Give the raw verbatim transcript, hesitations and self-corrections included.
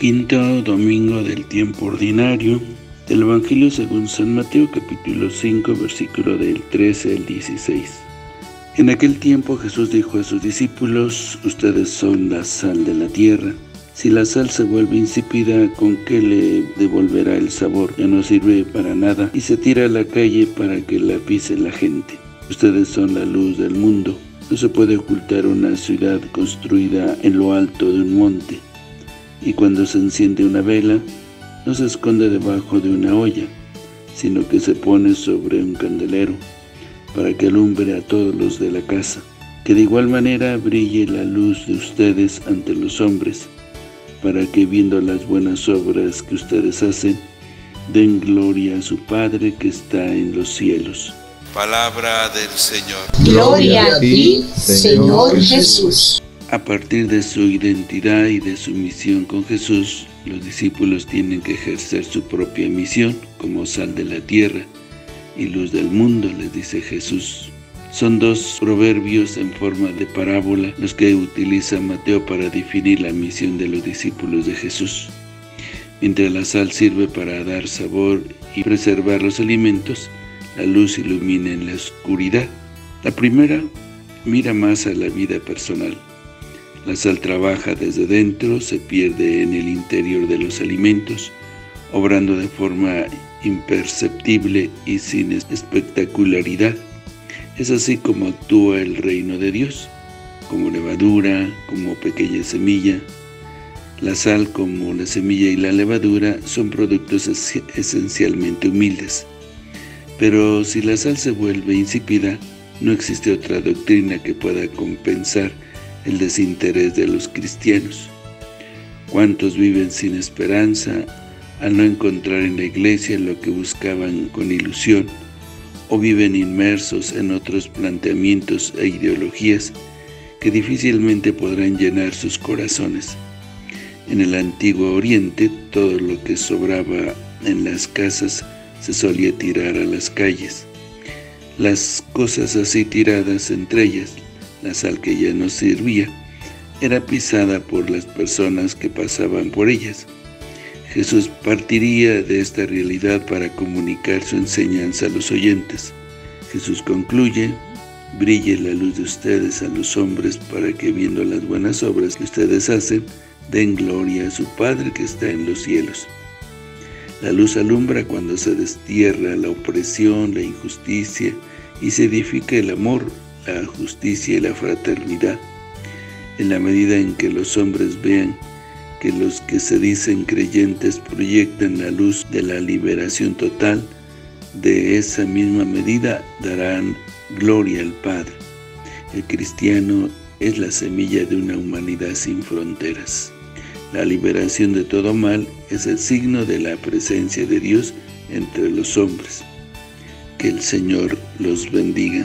Quinto domingo del tiempo ordinario, del Evangelio según San Mateo, capítulo cinco, versículo del trece al dieciséis. En aquel tiempo Jesús dijo a sus discípulos: ustedes son la sal de la tierra. Si la sal se vuelve insípida, ¿con qué le devolverá el sabor? Ya no sirve para nada y se tira a la calle para que la pise la gente. Ustedes son la luz del mundo. No se puede ocultar una ciudad construida en lo alto de un monte. Y cuando se enciende una vela, no se esconde debajo de una olla, sino que se pone sobre un candelero, para que alumbre a todos los de la casa. Que de igual manera brille la luz de ustedes ante los hombres, para que viendo las buenas obras que ustedes hacen, den gloria a su Padre que está en los cielos. Palabra del Señor. Gloria a ti, Señor Jesús. A partir de su identidad y de su misión con Jesús, los discípulos tienen que ejercer su propia misión como sal de la tierra y luz del mundo, les dice Jesús. Son dos proverbios en forma de parábola los que utiliza Mateo para definir la misión de los discípulos de Jesús. Mientras la sal sirve para dar sabor y preservar los alimentos, la luz ilumina en la oscuridad. La primera mira más a la vida personal. La sal trabaja desde dentro, se pierde en el interior de los alimentos, obrando de forma imperceptible y sin espectacularidad. Es así como actúa el reino de Dios, como levadura, como pequeña semilla. La sal, como la semilla y la levadura, son productos es- esencialmente humildes. Pero si la sal se vuelve insípida, no existe otra doctrina que pueda compensar el desinterés de los cristianos. ¿Cuántos viven sin esperanza al no encontrar en la iglesia lo que buscaban con ilusión, o viven inmersos en otros planteamientos e ideologías que difícilmente podrán llenar sus corazones? En el antiguo Oriente, todo lo que sobraba en las casas se solía tirar a las calles. Las cosas así tiradas, entre ellas la sal que ya no servía, era pisada por las personas que pasaban por ellas. Jesús partiría de esta realidad para comunicar su enseñanza a los oyentes. Jesús concluye: brille la luz de ustedes a los hombres para que viendo las buenas obras que ustedes hacen, den gloria a su Padre que está en los cielos. La luz alumbra cuando se destierra la opresión, la injusticia y se edifica el amor, la justicia y la fraternidad. En la medida en que los hombres vean que los que se dicen creyentes proyectan la luz de la liberación total, de esa misma medida darán gloria al Padre. El cristiano es la semilla de una humanidad sin fronteras. La liberación de todo mal es el signo de la presencia de Dios entre los hombres. Que el Señor los bendiga.